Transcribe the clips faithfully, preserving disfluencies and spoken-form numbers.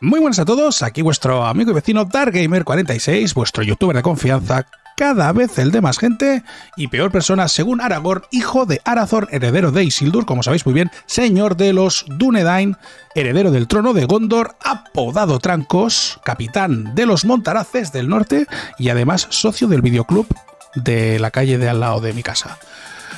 Muy buenas a todos, aquí vuestro amigo y vecino Dark Gamer cuarenta y seis, vuestro youtuber de confianza, cada vez el de más gente y peor persona según Aragorn, hijo de Arathorn, heredero de Isildur, como sabéis muy bien, señor de los Dúnedain, heredero del trono de Gondor, apodado Trancos, capitán de los Montaraces del norte y además socio del videoclub de la calle de al lado de mi casa.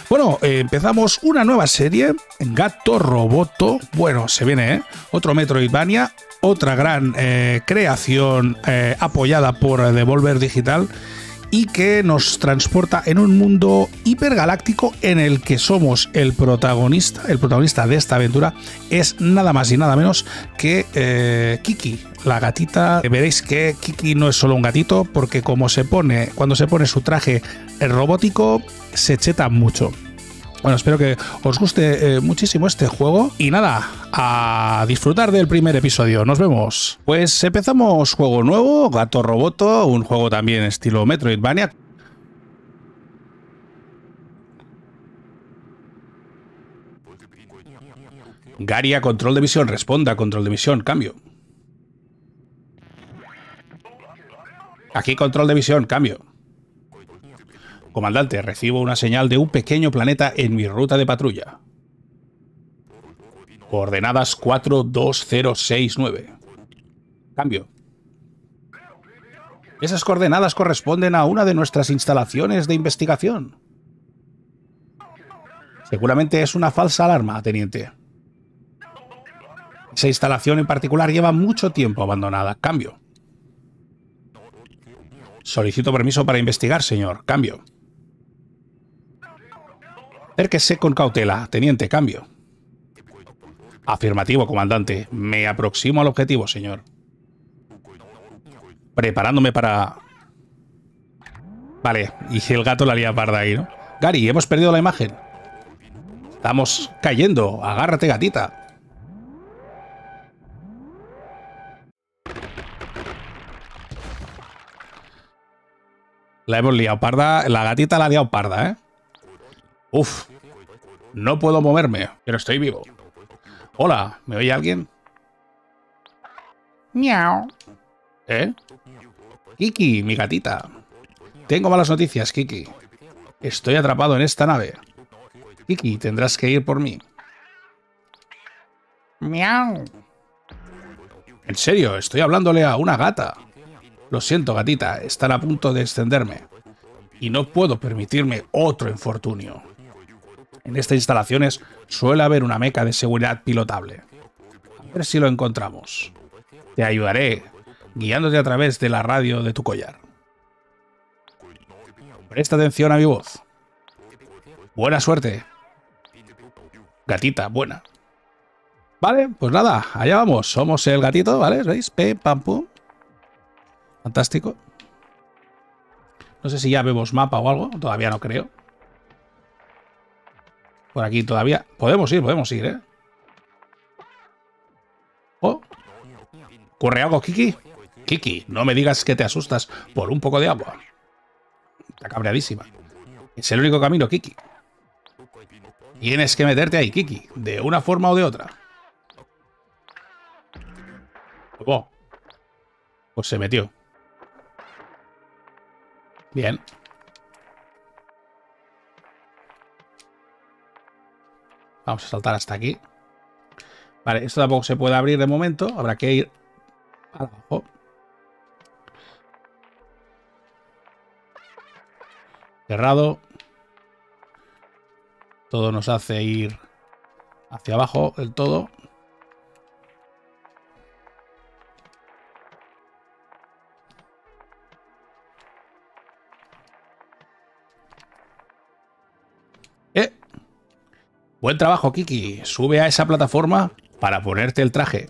Bueno, eh, empezamos una nueva serie, Gato Roboto, bueno, se viene, ¿eh? Otro Metroidvania, otra gran eh, creación eh, apoyada por Devolver Digital y que nos transporta en un mundo hipergaláctico en el que somos el protagonista. El protagonista de esta aventura es nada más y nada menos que eh, Kiki, la gatita. Veréis que Kiki no es solo un gatito porque como se pone, cuando se pone su traje robótico, se cheta mucho. Bueno, espero que os guste eh, muchísimo este juego y nada, a disfrutar del primer episodio. Nos vemos. Pues empezamos juego nuevo, Gato Roboto, un juego también estilo Metroidvania. Garia, control de visión, responda, control de visión, cambio. Aquí control de visión, cambio. Comandante, recibo una señal de un pequeño planeta en mi ruta de patrulla. Coordenadas cuatro dos cero seis nueve. Cambio. Esas coordenadas corresponden a una de nuestras instalaciones de investigación. Seguramente es una falsa alarma, teniente. Esa instalación en particular lleva mucho tiempo abandonada. Cambio. Solicito permiso para investigar, señor. Cambio. Acérquese con cautela, teniente, cambio. Afirmativo, comandante. Me aproximo al objetivo, señor. Preparándome para... Vale, y el gato la lía parda ahí, ¿no? Gary, hemos perdido la imagen. Estamos cayendo. Agárrate, gatita. La hemos liado parda. La gatita la ha liado parda, ¿eh? Uf, no puedo moverme, pero estoy vivo. Hola, ¿me oye alguien? Miau. ¿Eh? Kiki, mi gatita. Tengo malas noticias, Kiki. Estoy atrapado en esta nave. Kiki, tendrás que ir por mí. Miau. En serio, estoy hablándole a una gata. Lo siento, gatita, están a punto de extenderme. Y no puedo permitirme otro infortunio. En estas instalaciones suele haber una meca de seguridad pilotable. A ver si lo encontramos. Te ayudaré guiándote a través de la radio de tu collar. Presta atención a mi voz. Buena suerte. Gatita, buena. Vale, pues nada, allá vamos. Somos el gatito, ¿vale? ¿Veis? Pe, pam, pum. Fantástico. No sé si ya vemos mapa o algo. Todavía no creo. Por aquí todavía. Podemos ir, podemos ir, ¿eh? Oh. ¿Corre algo, Kiki? Kiki, no me digas que te asustas por un poco de agua. Está cabreadísima. Es el único camino, Kiki. Tienes que meterte ahí, Kiki. De una forma o de otra. Oh. Pues se metió. Bien. Vamos a saltar hasta aquí. Vale, esto tampoco se puede abrir de momento. Habrá que ir abajo. Cerrado. Todo nos hace ir hacia abajo del todo. Buen trabajo, Kiki. Sube a esa plataforma para ponerte el traje.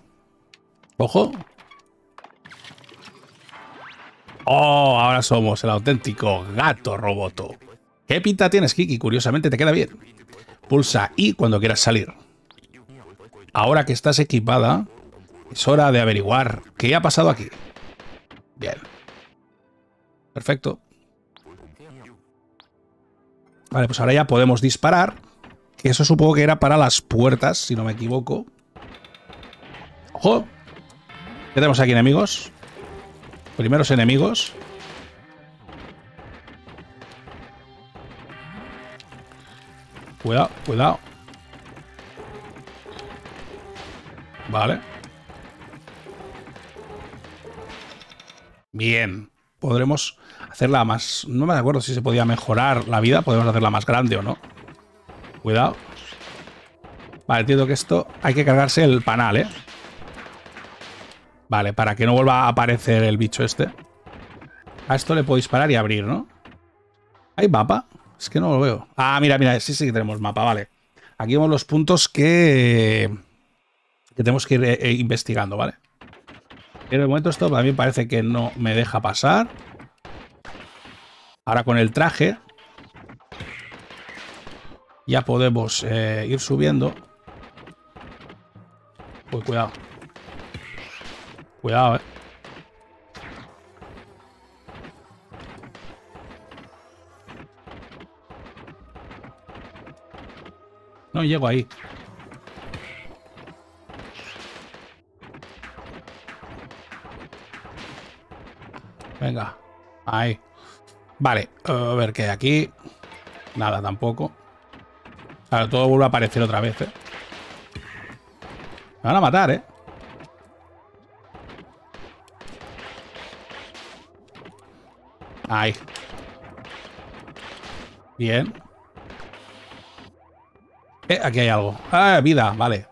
Ojo. Oh, ahora somos el auténtico Gato Roboto. ¿Qué pinta tienes, Kiki? Curiosamente te queda bien. Pulsa I cuando quieras salir. Ahora que estás equipada, es hora de averiguar qué ha pasado aquí. Bien. Perfecto. Vale, pues ahora ya podemos disparar. Que eso supongo que era para las puertas, si no me equivoco. ¡Ojo! ¿Qué tenemos aquí, enemigos? Primeros enemigos. Cuidado, cuidado. Vale. Bien. Podremos hacerla más... No me acuerdo si se podía mejorar la vida. Podemos hacerla más grande o no. Cuidado. Vale, entiendo que esto... Hay que cargarse el panal, ¿eh? Vale, para que no vuelva a aparecer el bicho este. A esto le puedo disparar y abrir, ¿no? ¿Hay mapa? Es que no lo veo. Ah, mira, mira. Sí, sí que tenemos mapa, vale. Aquí vemos los puntos que... Que tenemos que ir eh, investigando, ¿vale? En el momento esto también parece que no me deja pasar. Ahora con el traje ya podemos eh, ir subiendo. Uy, cuidado. Cuidado, eh. No llego ahí. Venga, ahí. Vale, a ver qué hay aquí. Nada, tampoco. Ahora todo vuelve a aparecer otra vez, ¿eh? Me van a matar, ¿eh? Ahí. Bien. Eh, aquí hay algo. Ah, vida, vale.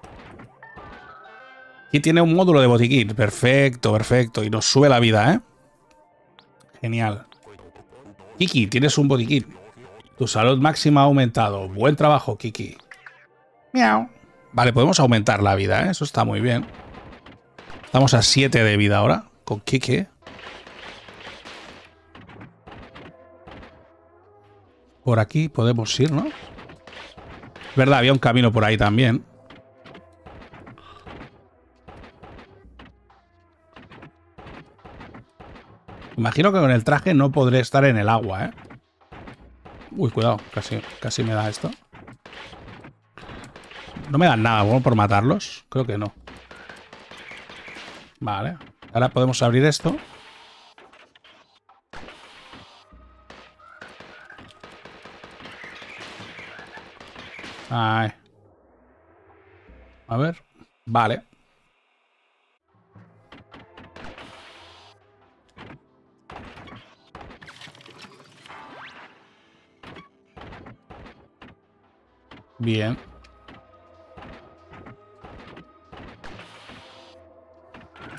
Aquí tiene un módulo de botiquín. Perfecto, perfecto. Y nos sube la vida, ¿eh? Genial. Kiki, tienes un botiquín. Tu salud máxima ha aumentado. Buen trabajo, Kiki. Miau. Vale, podemos aumentar la vida, ¿eh? Eso está muy bien. Estamos a siete de vida ahora con Kiki. Por aquí podemos ir, ¿no? Es verdad, había un camino por ahí también. Imagino que con el traje no podré estar en el agua, ¿eh? Uy, cuidado, casi, casi me da esto. No me dan nada, bueno, por matarlos. Creo que no. Vale. Ahora podemos abrir esto. Ay. A ver. Vale. Bien.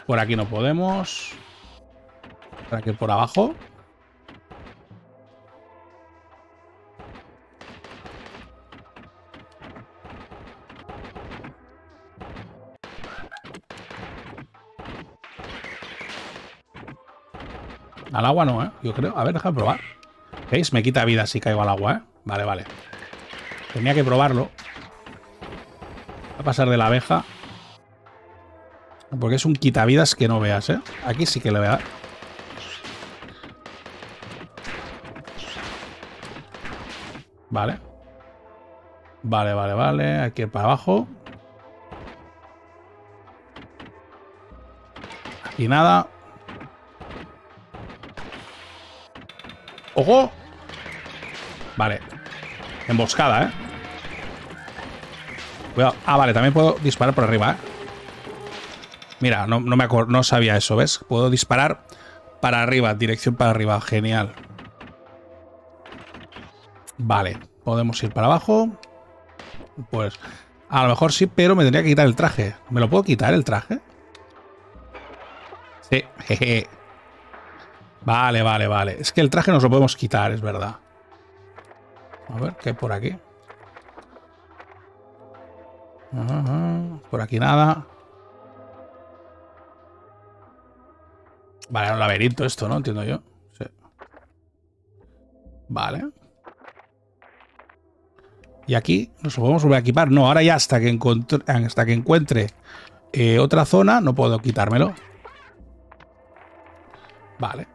Por aquí no podemos. Para que por abajo. Al agua no, ¿eh? Yo creo. A ver, déjame probar. ¿Veis? Me quita vida si caigo al agua, ¿eh? Vale, vale. Tenía que probarlo. Va a pasar de la abeja. Porque es un quitavidas que no veas, ¿eh? Aquí sí que le voy a dar. Vale. Vale, vale, vale. Aquí para abajo. Aquí nada. ¡Ojo! Vale. Emboscada, ¿eh? Cuidado. Ah, vale, también puedo disparar por arriba, ¿eh? Mira, no, no me acuerdo, no sabía eso, ¿ves? Puedo disparar para arriba, dirección para arriba. Genial. Vale, podemos ir para abajo. Pues, a lo mejor sí, pero me tendría que quitar el traje. ¿Me lo puedo quitar el traje? Sí, jeje. Vale, vale, vale. Es que el traje nos lo podemos quitar, es verdad. A ver, ¿qué hay por aquí? Uh-huh. Por aquí nada. Vale, era un laberinto esto, ¿no? Entiendo yo. Sí. Vale. Y aquí nos podemos volver a equipar. No, ahora ya hasta que, encontre, hasta que encuentre eh, otra zona no puedo quitármelo. Vale.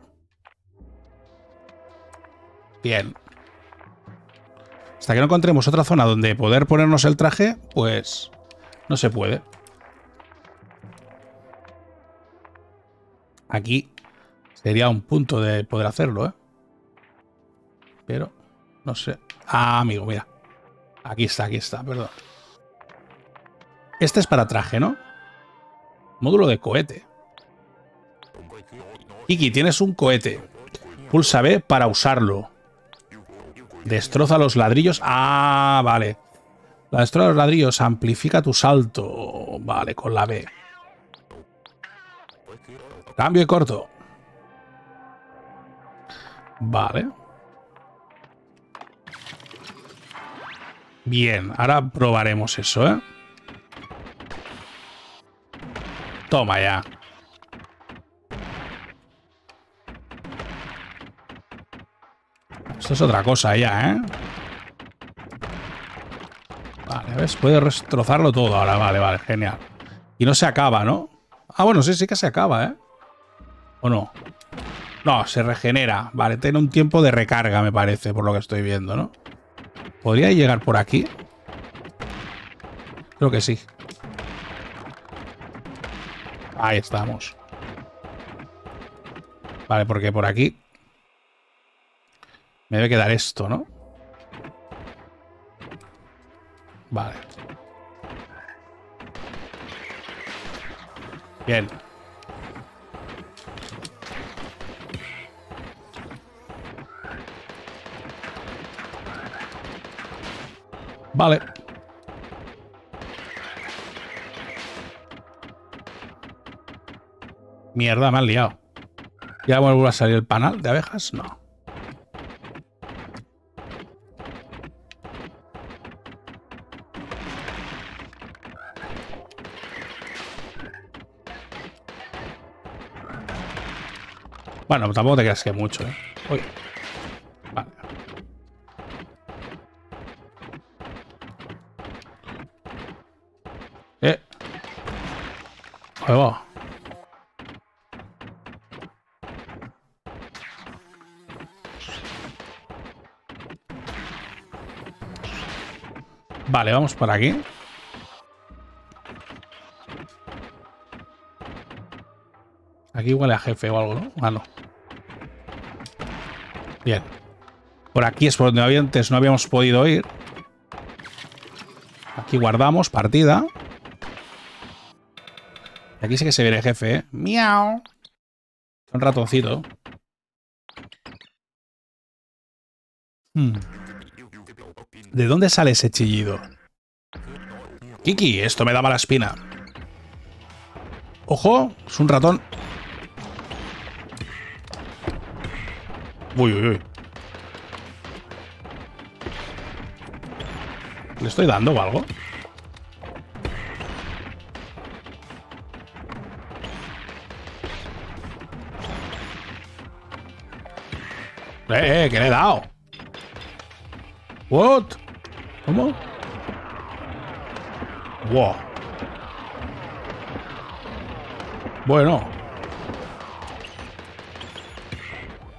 Bien. Hasta que no encontremos otra zona donde poder ponernos el traje, pues no se puede. Aquí sería un punto de poder hacerlo, ¿eh? Pero no sé. Ah, amigo, mira. Aquí está, aquí está, perdón. Este es para traje, ¿no? Módulo de cohete. Kiki, tienes un cohete. Pulsa B para usarlo. Destroza los ladrillos. Ah, vale. La destroza los ladrillos. Amplifica tu salto. Vale, con la B. Cambio y corto. Vale. Bien, ahora probaremos eso, ¿eh? Toma ya. Esto es otra cosa ya, ¿eh? Vale, ¿ves? Puedo destrozarlo todo ahora. Vale, vale, genial. Y no se acaba, ¿no? Ah, bueno, sí, sí que se acaba, ¿eh? ¿O no? No, se regenera. Vale, tiene un tiempo de recarga, me parece, por lo que estoy viendo, ¿no? ¿Podría llegar por aquí? Creo que sí. Ahí estamos. Vale, porque por aquí... me debe quedar esto, ¿no? Vale. Bien. Vale. Mierda, me han liado. ¿Ya vuelve a salir el panal de abejas? No. Bueno, tampoco te creas que mucho, ¿eh? Uy. Vale. Eh. Juego. Vale, vamos por aquí. Aquí huele a jefe o algo, ¿no? Ah, no. Bien. Por aquí es por donde antes no habíamos podido ir. Aquí guardamos partida. Y aquí sí que se viene el jefe, ¿eh? ¡Miau! Un ratoncito. Hmm. ¿De dónde sale ese chillido? Kiki, esto me da mala espina. ¡Ojo! Es un ratón. Uy, uy, uy. ¿Le estoy dando o algo? Eh, eh, que le he dado. What? ¿Cómo? Wow. Bueno.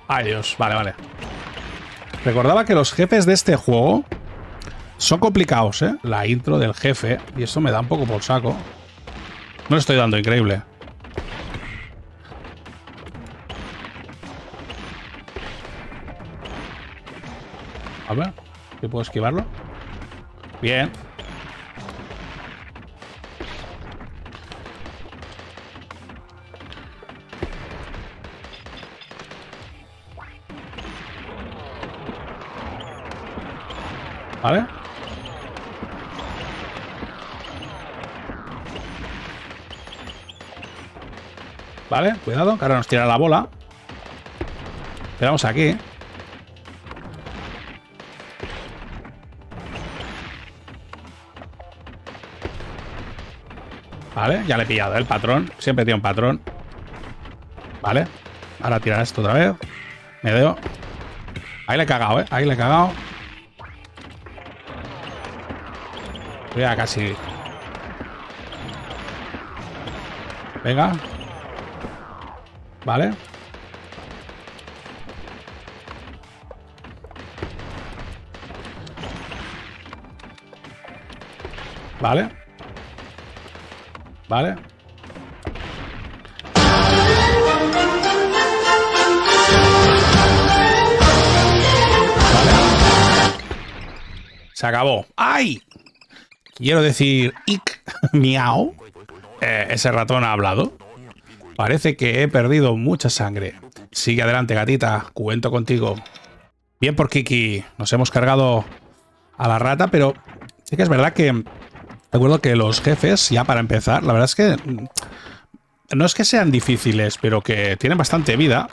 Ay, Dios, vale, vale. Recordaba que los jefes de este juego son complicados, ¿eh? La intro del jefe. Y esto me da un poco por saco. No le estoy dando, increíble. A ver, ¿qué puedo esquivarlo? Bien. ¿Vale? Vale, cuidado, que ahora nos tira la bola. Esperamos aquí. Vale, ya le he pillado el patrón. Siempre tiene un patrón. Vale, ahora tirar esto otra vez. Me veo. Ahí le he cagado, ¿eh? Ahí le he cagado. Ya casi. Venga. Vale. Vale. Vale. Se acabó. ¡Ay! Quiero decir, ic, miau. Eh, ese ratón ha hablado. Parece que he perdido mucha sangre. Sigue adelante, gatita. Cuento contigo. Bien por Kiki. Nos hemos cargado a la rata, pero sí que es verdad que... Recuerdo que los jefes, ya para empezar, la verdad es que... No es que sean difíciles, pero que tienen bastante vida.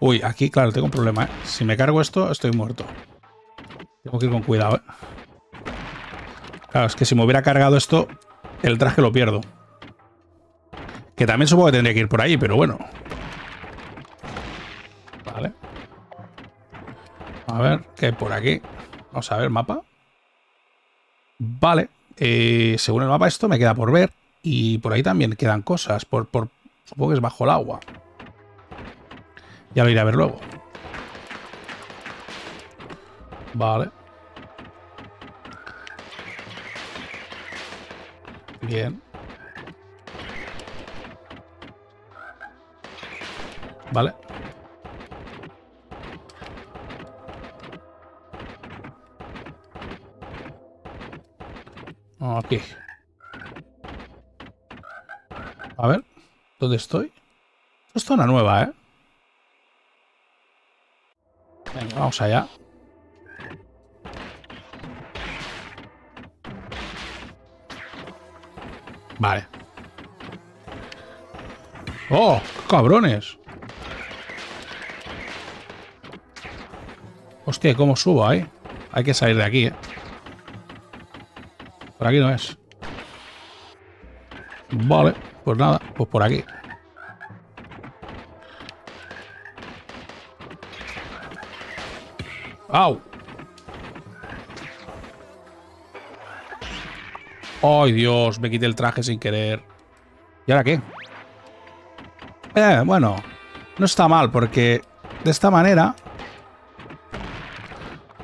Uy, aquí, claro, tengo un problema, ¿eh? Si me cargo esto, estoy muerto. Tengo que ir con cuidado, ¿eh? Claro, es que si me hubiera cargado esto, el traje lo pierdo. Que también supongo que tendría que ir por ahí, pero bueno. Vale. A ver, ¿qué hay por aquí? Vamos a ver, mapa. Vale. Eh, según el mapa esto me queda por ver. Y por ahí también quedan cosas. Por, por, supongo que es bajo el agua. Ya lo iré a ver luego. Vale. Bien. Vale. Ok. A ver, ¿dónde estoy? Esto es zona nueva, ¿eh? Venga, vamos allá. Vale. ¡Oh, cabrones! Hostia, ¿cómo subo ahí? Hay que salir de aquí, ¿eh? Por aquí no es. Vale. Pues nada, pues por aquí. ¡Au! ¡Ay, Dios! Me quité el traje sin querer. ¿Y ahora qué? Eh, bueno, no está mal porque de esta manera...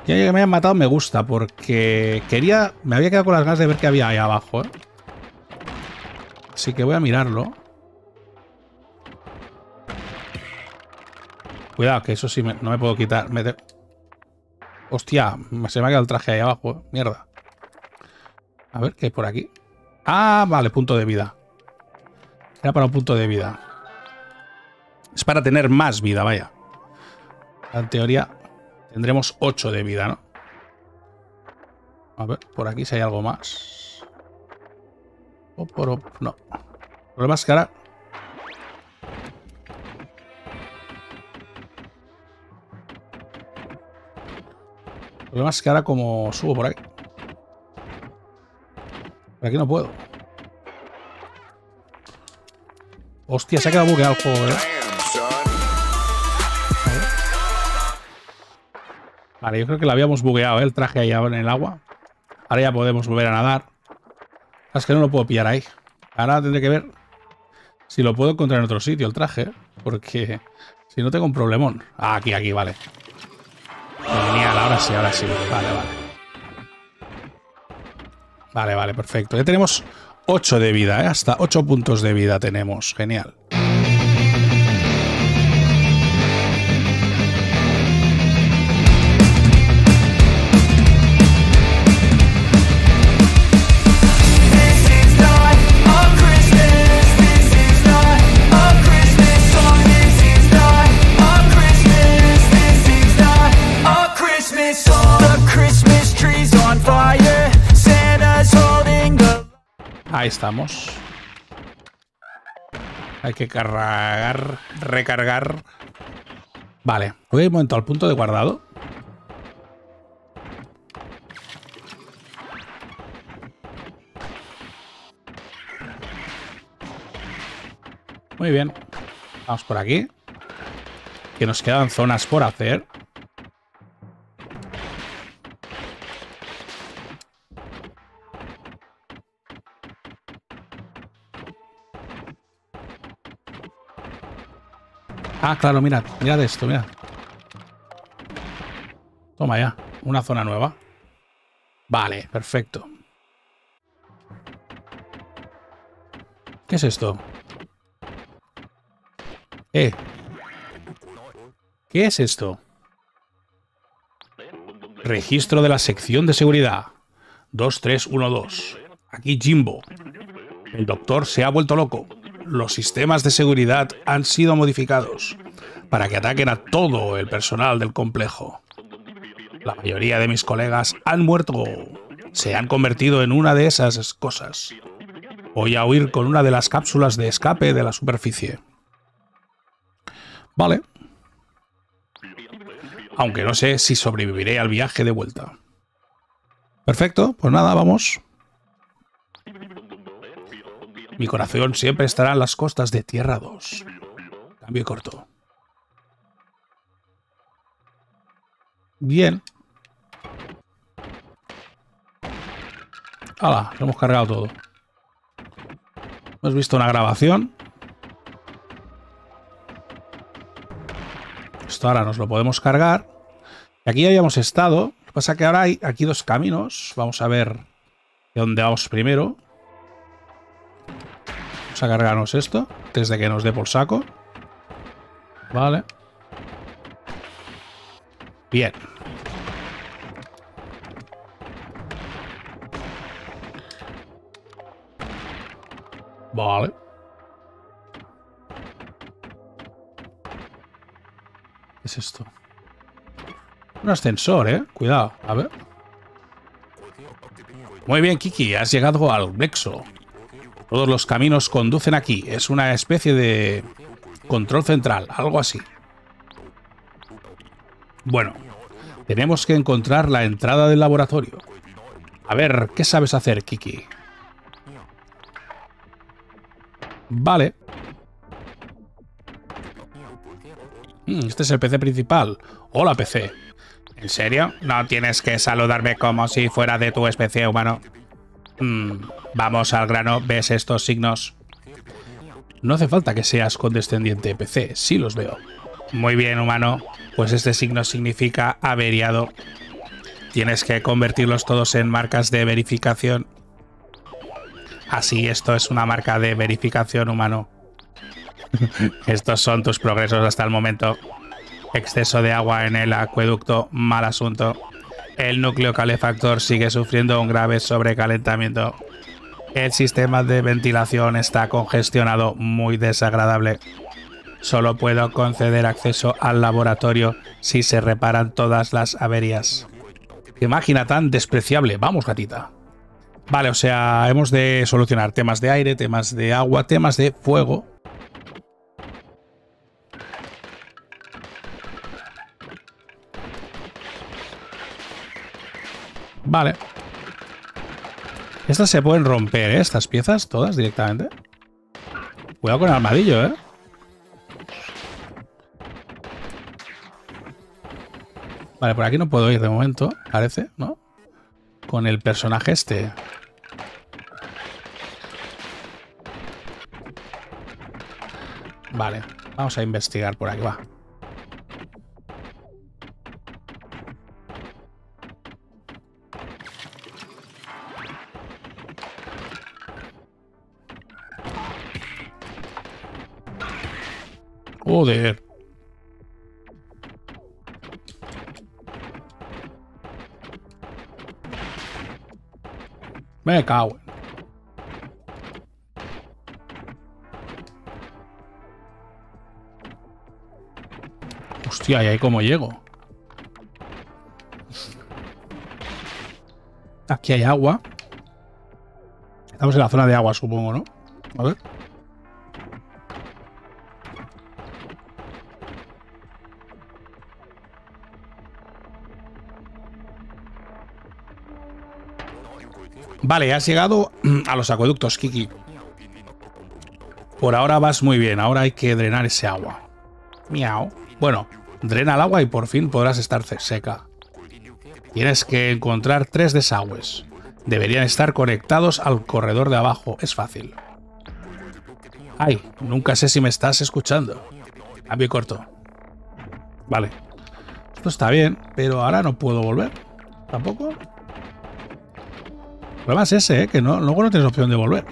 Ya que me hayan matado me gusta porque quería... Me había quedado con las ganas de ver qué había ahí abajo, ¿eh? Así que voy a mirarlo. Cuidado, que eso sí me, no me puedo quitar. Me te... Hostia, se me ha quedado el traje ahí abajo. Mierda. A ver, ¿qué hay por aquí? Ah, vale, punto de vida. Era para un punto de vida. Es para tener más vida, vaya. En teoría tendremos ocho de vida, ¿no? A ver, por aquí si hay algo más. No. El problema es que ahora... El problema es que ahora como subo por aquí. Por aquí no puedo. Hostia, se ha quedado bugueado el juego, ¿verdad? Vale, yo creo que lo habíamos bugueado, ¿eh? El traje ahí en el agua. Ahora ya podemos volver a nadar. Es que no lo puedo pillar ahí. Ahora tendré que ver si lo puedo encontrar en otro sitio, el traje. Porque si no tengo un problemón. Ah, aquí, aquí, vale. Genial, ahora sí, ahora sí. Vale, vale. Vale, vale, perfecto. Ya tenemos ocho de vida, ¿eh? Hasta ocho puntos de vida tenemos. Genial. Ahí estamos. Hay que cargar, recargar. Vale, voy a ir un momento al punto de guardado. Muy bien. Vamos por aquí. Que nos quedan zonas por hacer. Ah, claro, mirad, mirad esto, mirad. Toma ya, una zona nueva. Vale, perfecto. ¿Qué es esto? Eh. ¿Qué es esto? Registro de la sección de seguridad. dos tres uno dos. Aquí Jimbo. El doctor se ha vuelto loco. Los sistemas de seguridad han sido modificados para que ataquen a todo el personal del complejo. La mayoría de mis colegas han muerto. Se han convertido en una de esas cosas. Voy a huir con una de las cápsulas de escape de la superficie. Vale. Aunque no sé si sobreviviré al viaje de vuelta. Perfecto, pues nada, vamos. Mi corazón siempre estará en las costas de Tierra dos. Cambio y corto. Bien. Hala, lo hemos cargado todo. Hemos visto una grabación. Esto ahora nos lo podemos cargar. Aquí habíamos estado. Lo que pasa es que ahora hay aquí dos caminos. Vamos a ver de dónde vamos primero. Vamos a cargarnos esto antes de que nos dé por saco. Vale. Bien. Vale. ¿Qué es esto? Un ascensor, ¿eh? Cuidado. A ver. Muy bien, Kiki. Has llegado al nexo. Todos los caminos conducen aquí. Es una especie de control central, algo así. Bueno, tenemos que encontrar la entrada del laboratorio. A ver, ¿qué sabes hacer, Kiki? Vale. Este es el P C principal. Hola, P C. ¿En serio? No tienes que saludarme como si fuera de tu especie, humano. Mm, vamos al grano, ¿ves estos signos? No hace falta que seas condescendiente, P C, sí los veo. Muy bien, humano, pues este signo significa averiado. Tienes que convertirlos todos en marcas de verificación. Así, esto es una marca de verificación, humano. Estos son tus progresos hasta el momento. Exceso de agua en el acueducto, mal asunto. El núcleo calefactor sigue sufriendo un grave sobrecalentamiento. El sistema de ventilación está congestionado, muy desagradable. Solo puedo conceder acceso al laboratorio si se reparan todas las averías. ¡Qué máquina tan despreciable! ¡Vamos, gatita! Vale, o sea, hemos de solucionar temas de aire, temas de agua, temas de fuego. Vale. Estas se pueden romper, ¿eh? Estas piezas, todas directamente. Cuidado con el armadillo, ¿eh? Vale, por aquí no puedo ir de momento, parece, ¿no? Con el personaje este. Vale, vamos a investigar por aquí, va. Joder. Me cago. Hostia, ¿y ahí cómo llego? Aquí hay agua. Estamos en la zona de agua, supongo, ¿no? A ver. Vale, has llegado a los acueductos, Kiki. Por ahora vas muy bien. Ahora hay que drenar ese agua. Miau. Bueno, drena el agua y por fin podrás estar seca. Tienes que encontrar tres desagües. Deberían estar conectados al corredor de abajo. Es fácil. Ay, nunca sé si me estás escuchando. Cambio corto. Vale. Esto está bien, pero ahora no puedo volver. ¿Tampoco? El problema es ese, ¿eh? Que no, luego no tienes opción de volver.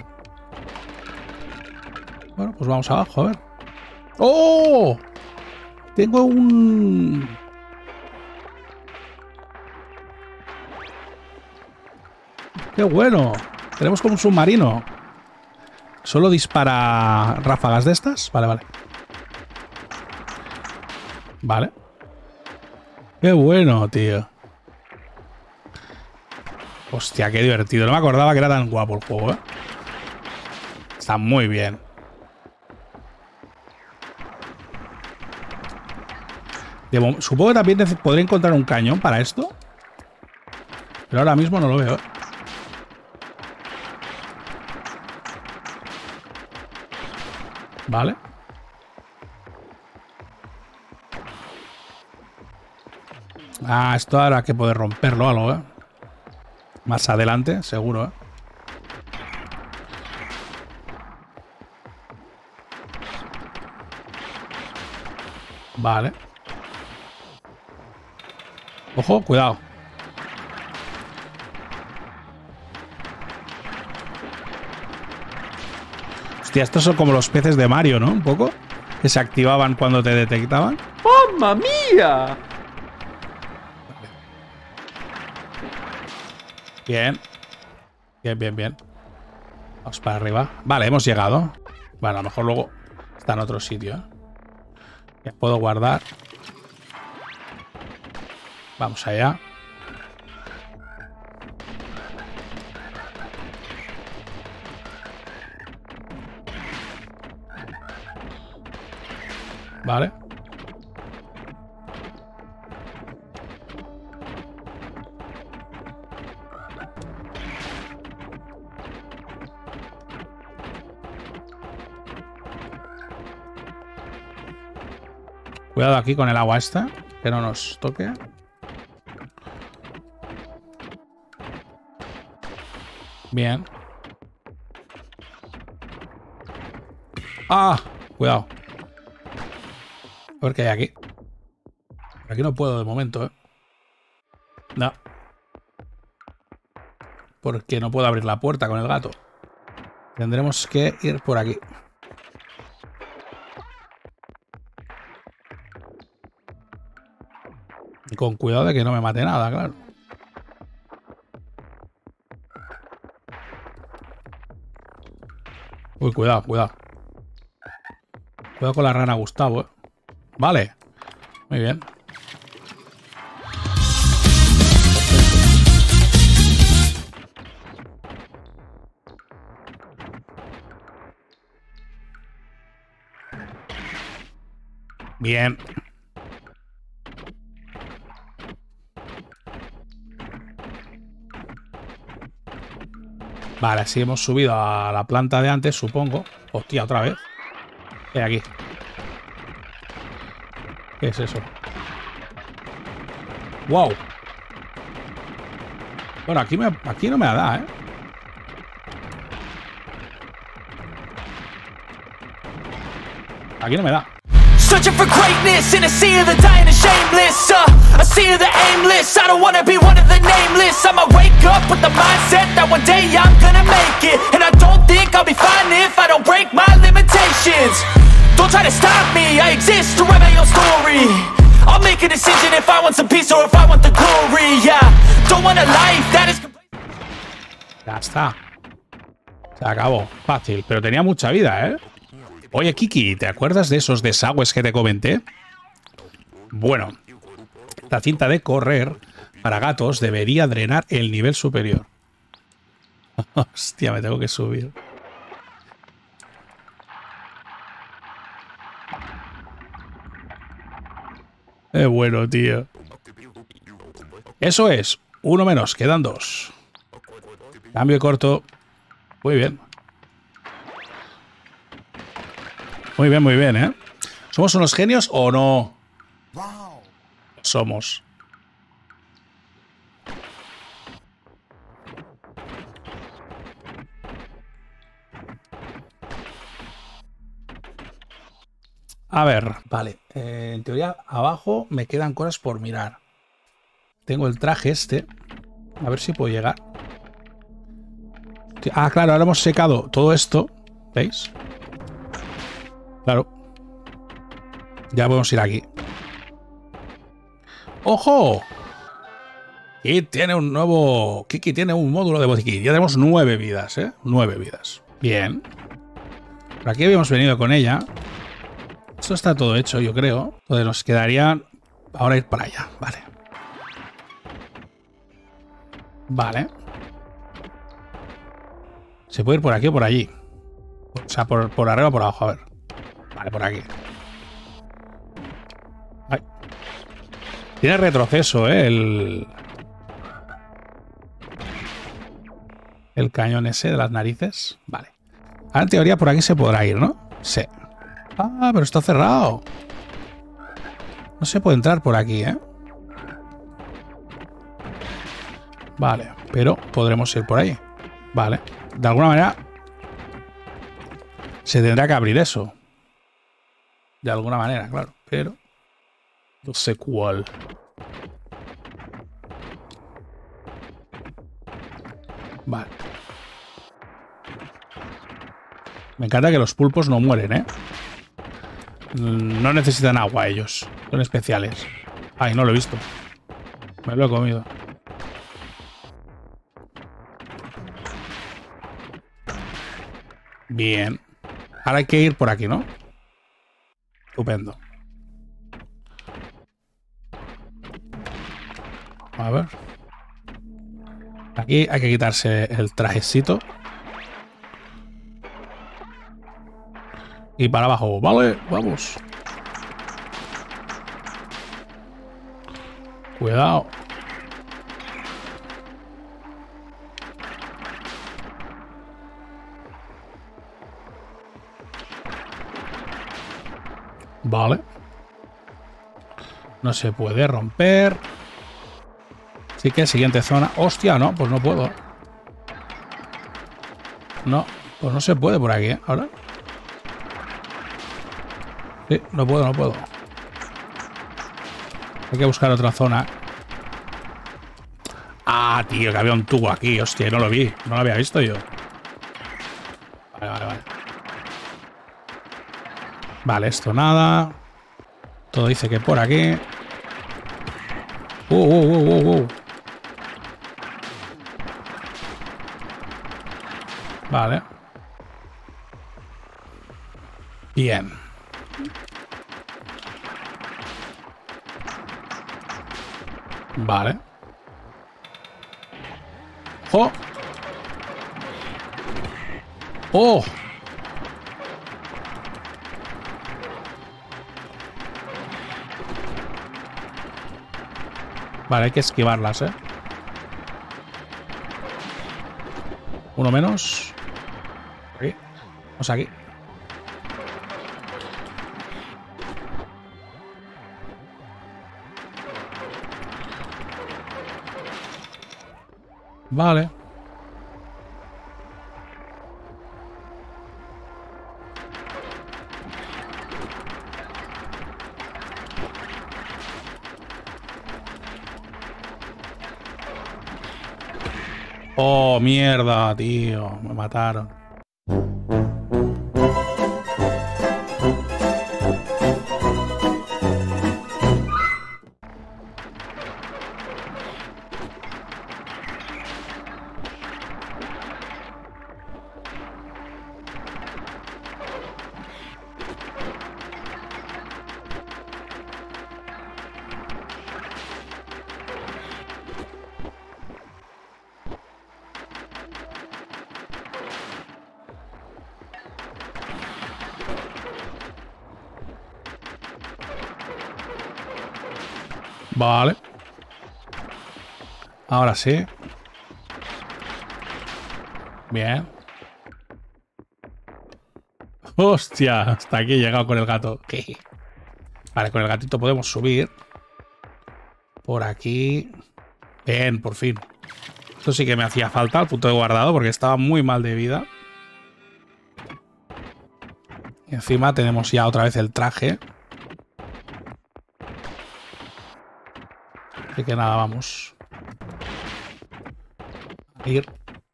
Bueno, pues vamos abajo, a ver. ¡Oh! Tengo un... ¡Qué bueno! Tenemos como un submarino. ¿Solo dispara ráfagas de estas? Vale, vale. Vale. ¡Qué bueno, tío! Hostia, qué divertido. No me acordaba que era tan guapo el juego, ¿eh? Está muy bien. Debo, supongo que también podré encontrar un cañón para esto. Pero ahora mismo no lo veo, ¿eh? Vale. Ah, esto habrá que poder romperlo algo, ¿eh? Más adelante, seguro, ¿eh? Vale. Ojo, cuidado. Hostia, estos son como los peces de Mario, ¿no? Un poco. Que se activaban cuando te detectaban. ¡Mamma mía! Bien. Bien, bien, bien. Vamos para arriba. Vale, hemos llegado. Bueno, a lo mejor luego está en otro sitio, ¿eh? Ya puedo guardar. Vamos allá. Vale. Cuidado aquí con el agua esta, que no nos toque. Bien. ¡Ah! Cuidado. A ver qué hay aquí. Aquí no puedo de momento, ¿eh? No. Porque no puedo abrir la puerta con el gato. Tendremos que ir por aquí. Y con cuidado de que no me mate nada, claro. Uy, cuidado, cuidado. Cuidado con la rana Gustavo, ¿eh? Vale. Muy bien. Bien. Vale, así hemos subido a la planta de antes, supongo. Hostia, otra vez. ¿Qué hay aquí? ¿Qué es eso? ¡Wow! Bueno, aquí, me, aquí no me la da, ¿eh? Aquí no me da. Searching for greatness in a sea of the dying and shameless, uh, a sea of the aimless. I don't wanna be one of the nameless. I'ma wake up with the mindset that one day I'm gonna make it, and I don't think I'll be fine if I don't break my limitations. Don't try to stop me, I exist to write my own story. I'll make a decision if I want some peace or if I want the glory. Yeah, don't want a life that is. Ya está. Se acabó, fácil, pero tenía mucha vida, ¿eh? Oye, Kiki, ¿te acuerdas de esos desagües que te comenté? Bueno, esta cinta de correr para gatos debería drenar el nivel superior. Hostia, me tengo que subir. Es bueno, tío. Eso es. Uno menos, quedan dos. Cambio corto. Muy bien. Muy bien, muy bien, ¿eh? ¿Somos unos genios o no? Somos. A ver, vale. Eh, en teoría, abajo me quedan cosas por mirar. Tengo el traje este. A ver si puedo llegar. Ah, claro, ahora hemos secado todo esto. ¿Veis? Claro. Ya podemos ir aquí. ¡Ojo! Y tiene un nuevo... Kiki tiene un módulo de botiquín. Ya tenemos nueve vidas, ¿eh? Nueve vidas. Bien. Por aquí habíamos venido con ella. Esto está todo hecho, yo creo. Entonces nos quedaría ahora ir para allá. Vale. Vale. ¿Se puede ir por aquí o por allí? O sea, por, por arriba o por abajo. A ver. Vale, por aquí. Ay. Tiene retroceso, ¿eh? El... El cañón ese de las narices. Vale. Ahora en teoría por aquí se podrá ir, ¿no? Sí. Ah, pero está cerrado. No se puede entrar por aquí, ¿eh? Vale, pero podremos ir por ahí. Vale. De alguna manera se tendrá que abrir eso. De alguna manera, claro. Pero no sé cuál. Vale. Me encanta que los pulpos no mueren, ¿eh? No necesitan agua ellos. Son especiales. Ay, no lo he visto. Me lo he comido. Bien. Ahora hay que ir por aquí, ¿no? Estupendo. A ver. Aquí hay que quitarse el trajecito. Y para abajo. Vale, vamos. Cuidado. Vale. No se puede romper. Así que siguiente zona. Hostia, no, pues no puedo. No, pues no se puede por aquí, ¿eh? Ahora. Sí, no puedo, no puedo. Hay que buscar otra zona. Ah, tío, que había un tubo aquí. Hostia, no lo vi. No lo había visto yo. Vale, vale, vale. Vale, esto nada. Todo dice que por aquí. Uh, uh, uh, uh, uh. Vale. Bien. Vale. ¡Oh! ¡Oh! Vale, hay que esquivarlas, ¿eh? Uno menos. Aquí. Vamos aquí. Vale. Oh, mierda, tío. Me mataron. Vale. Ahora sí. Bien. ¡Hostia! Hasta aquí he llegado con el gato. ¿Qué? Vale, con el gatito podemos subir. Por aquí. Bien, por fin. Esto sí que me hacía falta al punto de guardado porque estaba muy mal de vida. Y encima tenemos ya otra vez el traje. Así que nada, vamos a ir.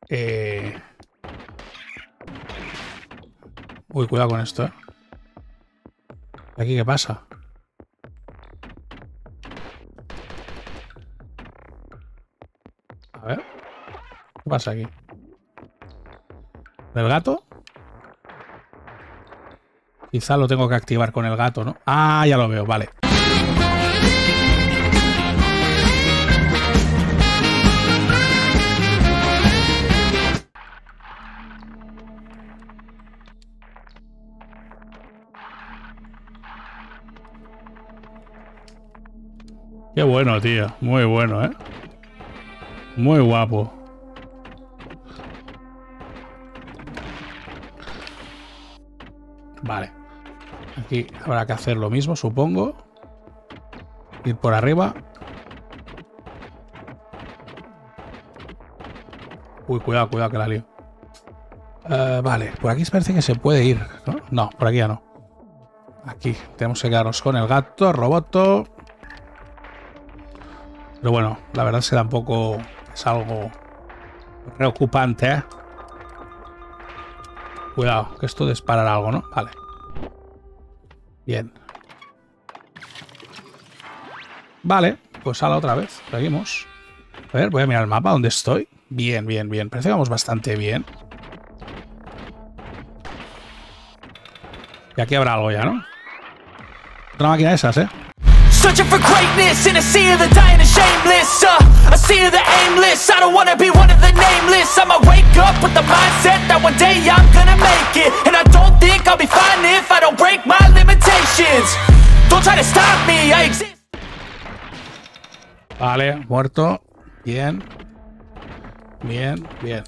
Eh... Uy, cuidado con esto, ¿eh? ¿Aquí qué pasa? A ver. ¿Qué pasa aquí? ¿El gato? Quizá lo tengo que activar con el gato, ¿no? Ah, ya lo veo, vale. Qué bueno, tío. Muy bueno, ¿eh? Muy guapo. Vale. Aquí habrá que hacer lo mismo, supongo. Ir por arriba. Uy, cuidado, cuidado que la lío. Uh, vale, por aquí parece que se puede ir, ¿no? No, por aquí ya no. Aquí tenemos que quedarnos con el gato roboto. Pero bueno, la verdad es que tampoco es algo preocupante, ¿eh? Cuidado, que esto disparará algo, ¿no? Vale. Bien. Vale, pues ala otra vez. Seguimos. A ver, voy a mirar el mapa, ¿dónde estoy? Bien, bien, bien. Parece que vamos bastante bien. Y aquí habrá algo ya, ¿no? Otra máquina de esas, ¿eh? Searching for greatness in a sea of the dying and shameless, uh, a sea of the aimless. I don't wanna be one of the nameless. I'ma wake up with the mindset that one day I'm gonna make it, and I don't think I'll be fine if I don't break my limitations. Don't try to stop me, I exist. Vale, muerto. Bien. Bien, bien.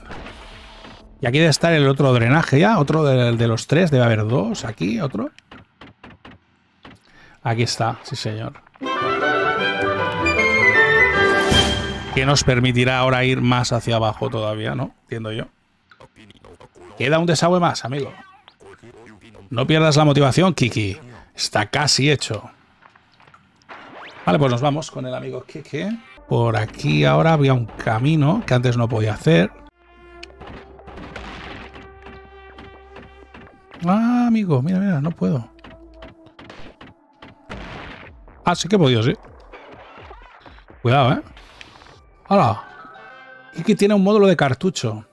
Y aquí debe estar el otro drenaje ya, otro de, de los tres, debe haber dos aquí, otro. Aquí está, sí señor. Que nos permitirá ahora ir más hacia abajo todavía, ¿no? Entiendo yo. Queda un desagüe más, amigo. No pierdas la motivación, Kiki. Está casi hecho. Vale, pues nos vamos con el amigo Kiki. Por aquí ahora había un camino que antes no podía hacer. Ah, amigo, mira, mira, no puedo. Ah, sí que he podido, sí. Cuidado, ¿eh? ¡Hala! Kiki tiene un módulo de cartucho.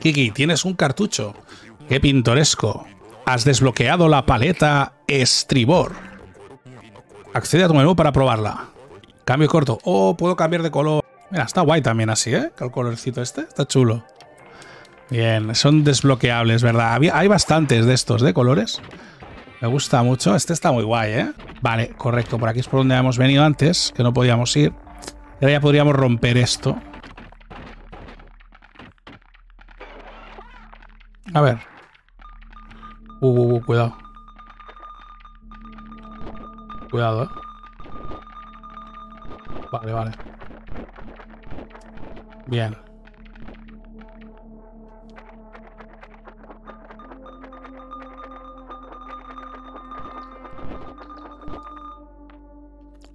Kiki, tienes un cartucho. ¡Qué pintoresco! Has desbloqueado la paleta estribor. Accede a tu menú para probarla. Cambio corto. Oh, puedo cambiar de color. Mira, está guay también así, ¿eh? El colorcito este. Está chulo. Bien, son desbloqueables, ¿verdad? Había, hay bastantes de estos de colores. Me gusta mucho. Este está muy guay, ¿eh? Vale, correcto. Por aquí es por donde hemos venido antes, que no podíamos ir. Ahora ya podríamos romper esto. A ver. Uh, uh, uh, cuidado. Cuidado, ¿eh? Vale, vale. Bien.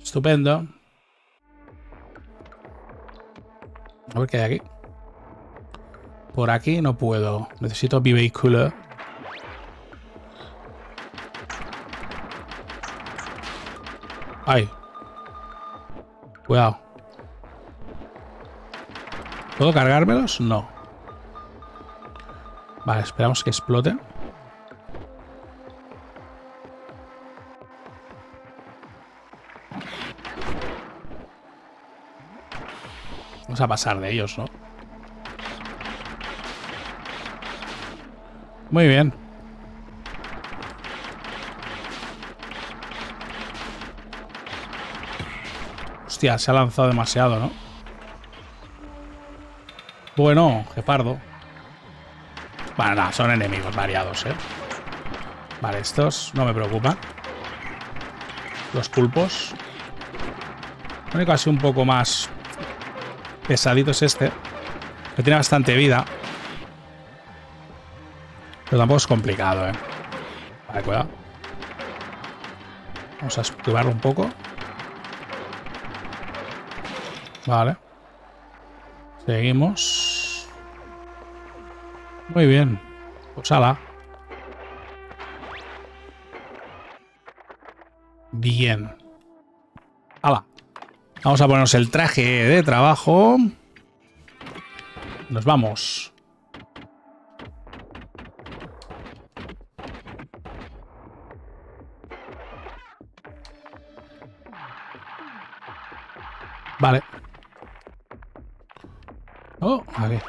Estupendo. A ver qué hay aquí. Por aquí no puedo. Necesito mi vehículo. Ay. Cuidado. ¿Puedo cargármelos? No. Vale, esperamos que exploten. Vamos a pasar de ellos, ¿no? Muy bien. Hostia, se ha lanzado demasiado, ¿no? Bueno, Gepardo. Bueno, nada, son enemigos variados, ¿eh? Vale, estos no me preocupan. Los pulpos. Lo único así un poco más pesadito es este, que tiene bastante vida, pero tampoco es complicado, ¿eh? Vale, cuidado. Vamos a esquivarlo un poco. Vale. Seguimos. Muy bien. Pues ala. Bien. Ala. Vamos a ponernos el traje de trabajo. nos vamos. Vale. Oh, vale.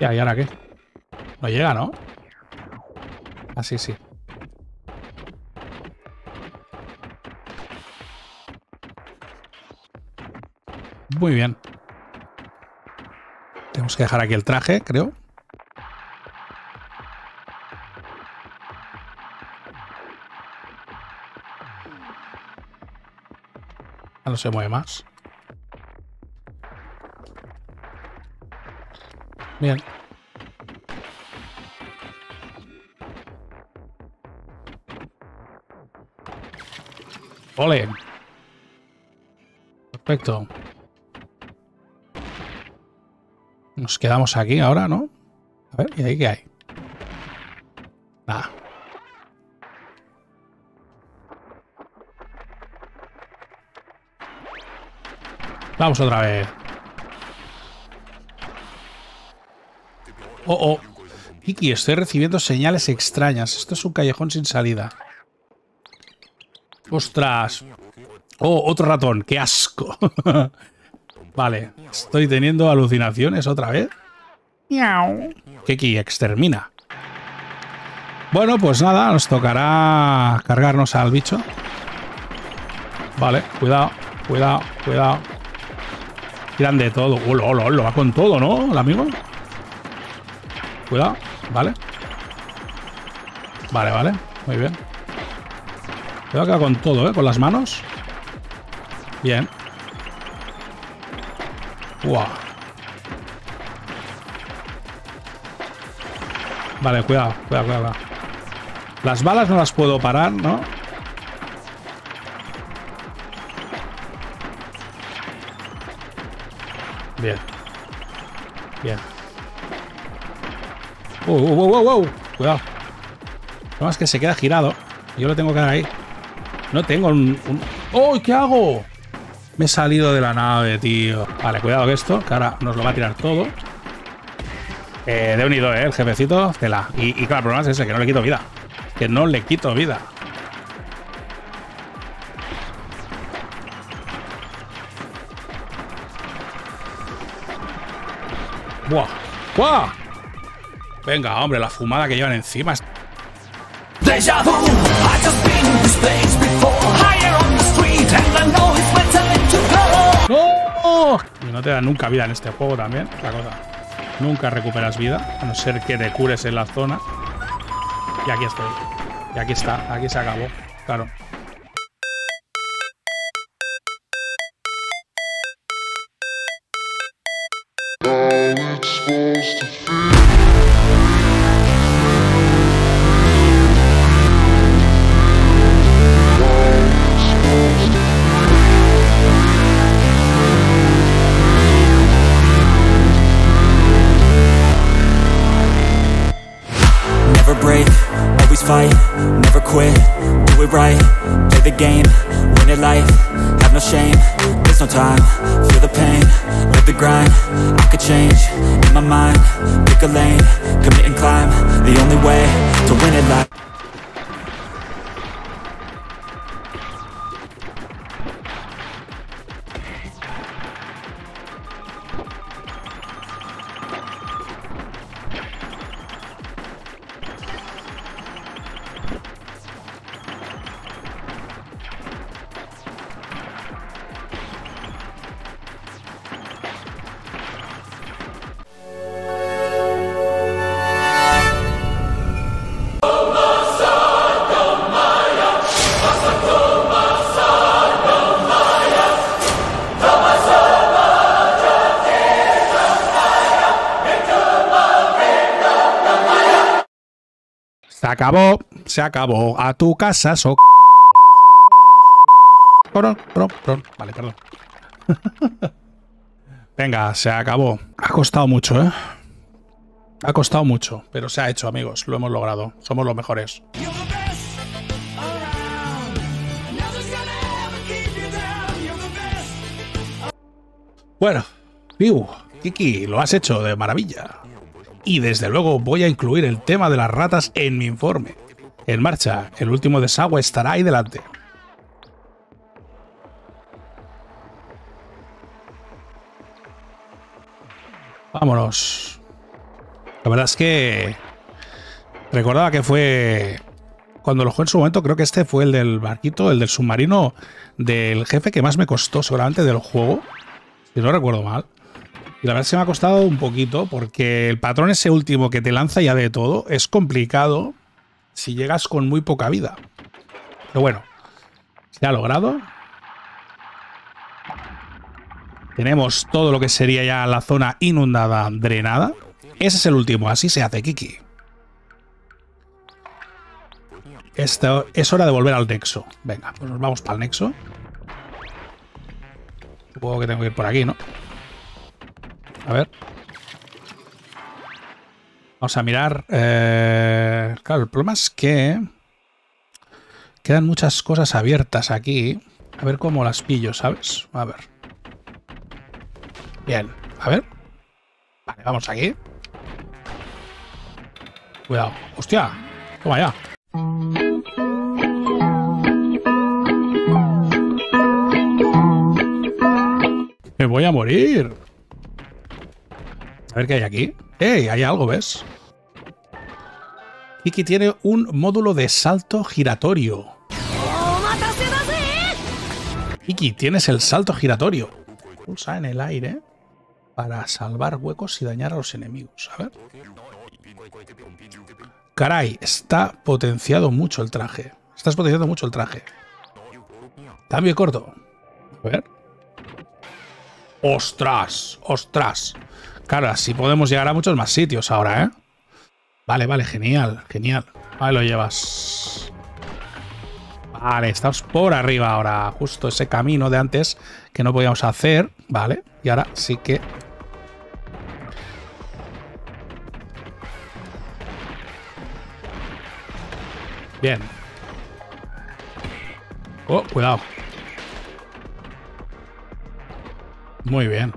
Ya, ¿y ahora qué? No llega, ¿no? Así, ah, sí. Muy bien. Tenemos que dejar aquí el traje, creo. No se mueve más. Bien. Ole. Perfecto. Nos quedamos aquí ahora, ¿no? A ver, ¿y ahí qué hay? Nada. Vamos otra vez. Oh, oh. Kiki, estoy recibiendo señales extrañas. Esto es un callejón sin salida. Ostras. Oh, otro ratón. Qué asco. Vale. Estoy teniendo alucinaciones otra vez. Kiki, extermina. Bueno, pues nada. Nos tocará cargarnos al bicho. Vale. Cuidado. Cuidado. Cuidado. Tiran de todo. Hola, hola, hola. Va con todo, ¿no? El amigo. Cuidado, vale. Vale, vale, muy bien. Cuidado que con todo, ¿eh? Con las manos. Bien. Uah. Vale, cuidado, cuidado, cuidado. Las balas no las puedo parar, ¿no? Bien. Bien. ¡Wow, wow, wow, wow! Cuidado. No, es que se queda girado. Yo lo tengo que dar ahí. No tengo un... un... ¡Oh! ¿Qué hago? Me he salido de la nave, tío. Vale, cuidado que esto, que ahora nos lo va a tirar todo. Eh, de unido, ¿eh? El jefecito, tela. Y, y claro, el problema es ese, que no le quito vida. Que no le quito vida. ¡Buah! ¡Buah! Venga, hombre, la fumada que llevan encima. ¡No! Y no te da nunca vida en este juego también, la cosa. Nunca recuperas vida, a no ser que te cures en la zona. Y aquí estoy. Y aquí está, aquí se acabó. Claro. Fight, never quit, do it right, play the game, win it life, have no shame, there's no time, feel the pain, live the grind, I could change, in my mind, pick a lane, commit and climb, the only way to win it life. Se acabó, se acabó. A tu casa, so... Perdón, perdón, vale, perdón. Venga, se acabó. Ha costado mucho, ¿eh? Ha costado mucho, pero se ha hecho, amigos. Lo hemos logrado. Somos los mejores. Bueno, piu. Kiki, lo has hecho de maravilla. Y desde luego voy a incluir el tema de las ratas en mi informe. En marcha, el último desagüe estará ahí delante. Vámonos. La verdad es que recordaba que fue... Cuando lo jugué en su momento, creo que este fue el del barquito, el del submarino, del jefe que más me costó seguramente del juego, si no recuerdo mal. Y la verdad es que me ha costado un poquito, porque el patrón ese último que te lanza ya de todo es complicado si llegas con muy poca vida. Pero bueno, se ha logrado. Tenemos todo lo que sería ya la zona inundada, drenada. Ese es el último, así se hace, Kiki. Esta es hora de volver al nexo. Venga, pues nos vamos para el nexo. Supongo que tengo que ir por aquí, ¿no? A ver. Vamos a mirar. Eh, claro, el problema es que quedan muchas cosas abiertas aquí. A ver cómo las pillo, ¿sabes? A ver. Bien, a ver. Vale, vamos aquí. Cuidado. ¡Hostia! Toma ya. Me voy a morir. A ver qué hay aquí. ¡Ey! Hay algo, ¿ves? Kiki tiene un módulo de salto giratorio. Kiki, tienes el salto giratorio. Pulsa en el aire para salvar huecos y dañar a los enemigos. A ver. Caray, está potenciado mucho el traje. Estás potenciando mucho el traje. Cambio corto. A ver. ¡Ostras! ¡Ostras! Claro, así podemos llegar a muchos más sitios ahora, ¿eh? Vale, vale, genial, genial. Ahí lo llevas. Vale, estamos por arriba ahora. Justo ese camino de antes que no podíamos hacer. Vale, y ahora sí que... Bien. Oh, cuidado. Muy bien.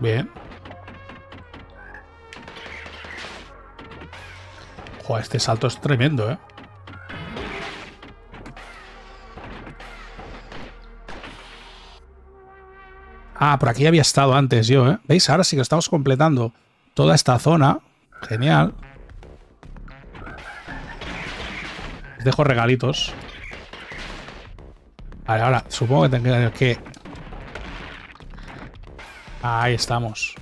Bien. Joder, este salto es tremendo, ¿eh? Ah, por aquí había estado antes yo, ¿eh? ¿Veis? Ahora sí que estamos completando toda esta zona. Genial. Les dejo regalitos. Vale, ahora supongo que tendré que... Ahí estamos.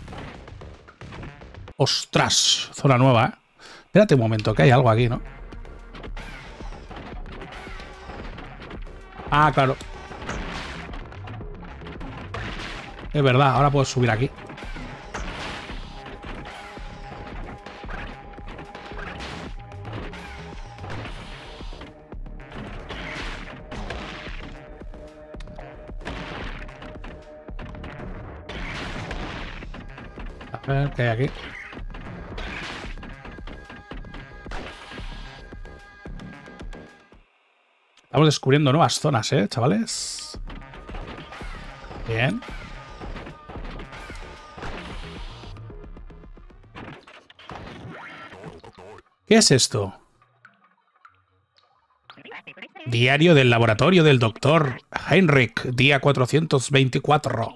¡Ostras! Zona nueva, ¿eh? Espérate un momento, que hay algo aquí, ¿no? Ah, claro. Es verdad, ahora puedo subir aquí. A ver qué hay aquí. Estamos descubriendo nuevas zonas, ¿eh, chavales? Bien. ¿Qué es esto? Diario del laboratorio del doctor Heinrich, día cuatrocientos veinticuatro.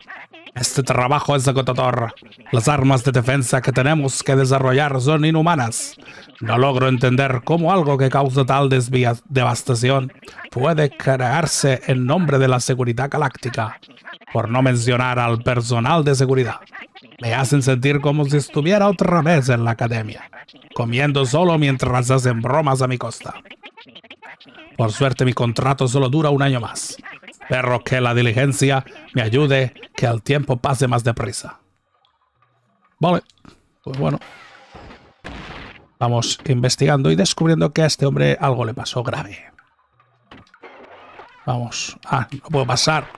Este trabajo es agotador. Las armas de defensa que tenemos que desarrollar son inhumanas. No logro entender cómo algo que causa tal devastación puede crearse en nombre de la seguridad galáctica, por no mencionar al personal de seguridad. Me hacen sentir como si estuviera otra vez en la academia, comiendo solo mientras hacen bromas a mi costa. Por suerte, mi contrato solo dura un año más. Espero que la diligencia me ayude, que el tiempo pase más deprisa. Vale, pues bueno. Vamos investigando y descubriendo que a este hombre algo le pasó grave. Vamos. Ah, no puedo pasar.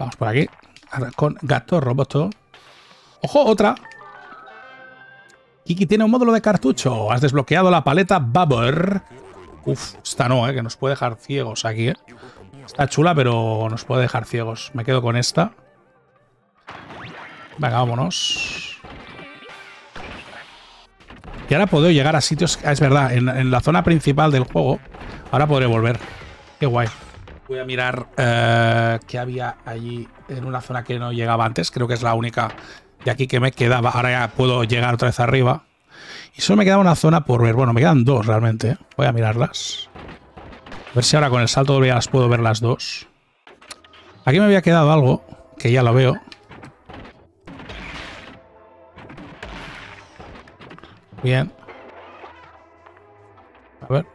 Vamos por aquí. Ahora con Gato Roboto. ¡Ojo, otra! Kiki tiene un módulo de cartucho. Has desbloqueado la paleta Babor. Uf, esta no, eh, que nos puede dejar ciegos aquí, eh. Está chula, pero nos puede dejar ciegos. Me quedo con esta. Venga, vámonos. Y ahora puedo llegar a sitios... Ah, es verdad, en, en la zona principal del juego. Ahora podré volver. Qué guay. Voy a mirar eh, qué había allí en una zona que no llegaba antes. Creo que es la única de aquí que me quedaba. Ahora ya puedo llegar otra vez arriba. Y solo me queda una zona por ver. Bueno, me quedan dos realmente. Voy a mirarlas. A ver si ahora con el salto doble ya las puedo ver las dos. Aquí me había quedado algo, que ya lo veo. Bien. A ver.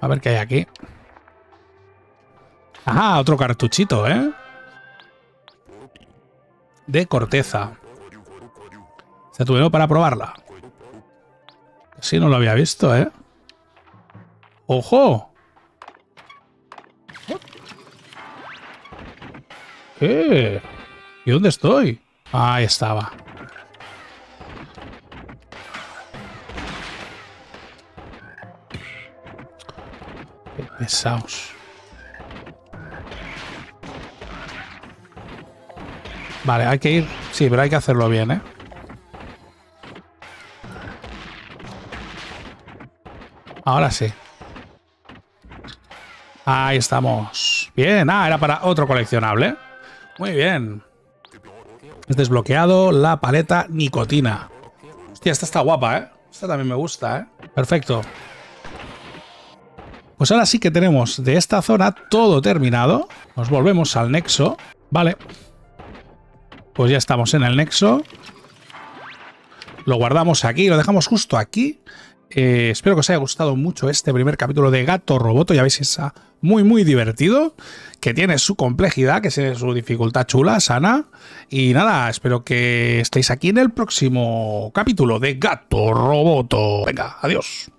A ver qué hay aquí. Ajá, otro cartuchito, ¿eh? De corteza. Se tuvieron para probarla. Sí, no lo había visto, ¿eh? ¡Ojo! ¿Qué? ¿Y dónde estoy? Ahí estaba. Qué pesados. Vale, hay que ir... Sí, pero hay que hacerlo bien, ¿eh? Ahora sí. Ahí estamos. Bien. Ah, era para otro coleccionable. Muy bien. Has desbloqueado la paleta nicotina. Hostia, esta está guapa, ¿eh? Esta también me gusta, ¿eh? Perfecto. Pues ahora sí que tenemos de esta zona todo terminado. Nos volvemos al nexo. Vale. Pues ya estamos en el nexo. Lo guardamos aquí. Lo dejamos justo aquí. Eh, espero que os haya gustado mucho este primer capítulo de Gato Roboto. Ya veis, está muy, muy divertido. Que tiene su complejidad, que tiene su dificultad chula, sana. Y nada, espero que estéis aquí en el próximo capítulo de Gato Roboto. Venga, adiós.